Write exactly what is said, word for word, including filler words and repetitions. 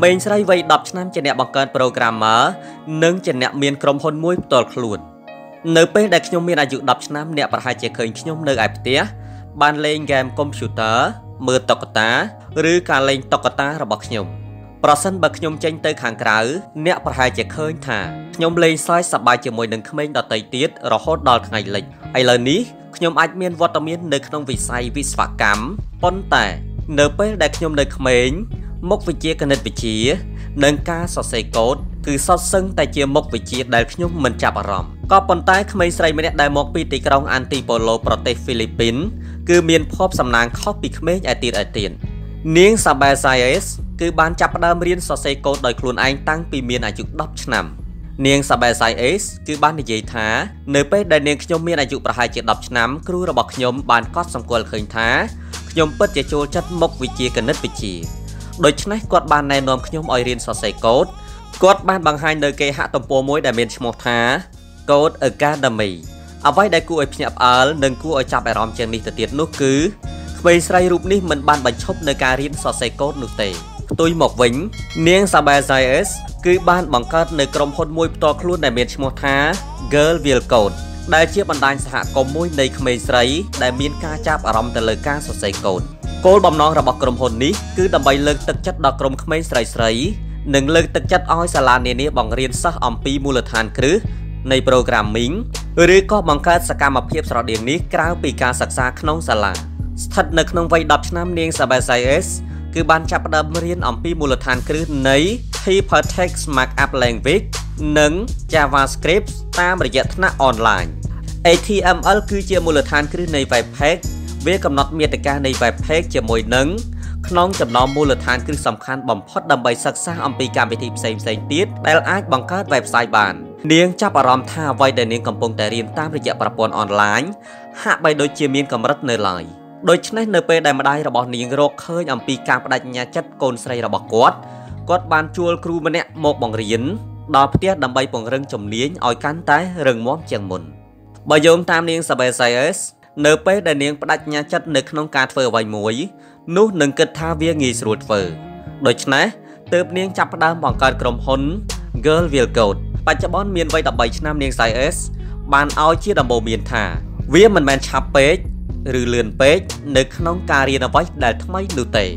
ក្ខ្ញុំមានអាយុ មុខវិជ្ជាគណិតវិទ្យានិងការសរសេរកូដគឺសុទ្ធសឹងតែជាមុខវិជ្ជាដែលខ្ញុំមិនចាប់អារម្មណ៍ក៏ប៉ុន្តែក្មេងស្រីម្នាក់ដែលមកពីទីក្រុងអានទីប៉ូឡូប្រទេសហ្វីលីពីន ដោយឆ្នេះគាត់បានណែនាំខ្ញុំឲ្យរៀនសរសេរកូដគាត់បានបង្ហាញនៅគេហទំព័រមួយដែលមានឈ្មោះថា Code Academy អ្វីដែលគួរឲ្យភ្ញាក់ផ្អើលនិងគួរឲ្យចាប់អារម្មណ៍ជាងនេះទៅទៀតនោះគឺក្មេងស្រីរូបនេះមិនបានបញ្ឈប់នៅការរៀនសរសេរកូដនោះទេផ្ទុយមកវិញនាង គឺបានបង្កើតនៅក្រុមហ៊ុនមួយផ្ទាល់ខ្លួនដែលមានឈ្មោះថា Girl Will Code ដែលជាបណ្ដាញសហគមន៍មួយនៃក្មេងស្រីដែលមានការចាប់អារម្មណ៍ទៅលើការសរសេរកូដ គោលបំណងរបស់ក្រុមហ៊ុននេះគឺដើម្បីលើកទឹកចិត្តដល់ក្រុមក្មេងស្រីៗនិងលើកទឹកចិត្តឲ្យសាលានានាបង្រៀនសិស្សអំពីមូលដ្ឋានគ្រឹះនៃ Hypertext Markup Language និង JavaScript តាមរយៈថ្នាក់ online เอ ที เอ็ม แอล គឺជាមូលដ្ឋានគ្រឹះនៃ web page វាកំណត់មេតិកានៃ web page ជាមួយនឹងក្នុងចំណោមមូលដ្ឋានគ្រឹះសំខាន់បំផុតដើម្បីសិក្សាអំពីកម្មវិធីផ្សេងៗទៀតដែលអាចបង្កើត website បាននាងចាប់អារម្មណ៍ថាអ្វីដែលនាងកំពុងតែរៀនតាមរយៈប្រព័ន្ធ online ហាក់បីដូចជាមានកម្រិតនៅឡើយដូច្នេះនៅពេលដែលម្ដាយរបស់នាងរកឃើញអំពីការប្ដេជ្ញាចិត្តកូនស្រីរបស់គាត់គាត់បានជួលគ្រូម្នាក់មកបង្រៀនដល់ផ្ទះដើម្បីពង្រឹងជំនាញឲ្យកាន់តែរឹងមាំជាងមុនបើយោងតាមនាង នៅពេលដែលនាងបដិញ្ញាចិត្តនៅក្នុងការធ្វើអ្វីមួយនោះនឹងគិតថាវាងាយស្រួលធ្វើដូច្នេះទើបនាងចាប់ផ្ដើមបង្កើតក្រុមហ៊ុន Girl Will Code បច្ចុប្បន្នមានវ័យ ដប់បី ឆ្នាំ នាង CS បានឲ្យជាដំបូន្មានថាវាមិនមែនឆាប់ពេកឬលឿនពេកនៅក្នុងការរៀនអ្វីដែលថ្មីនោះទេ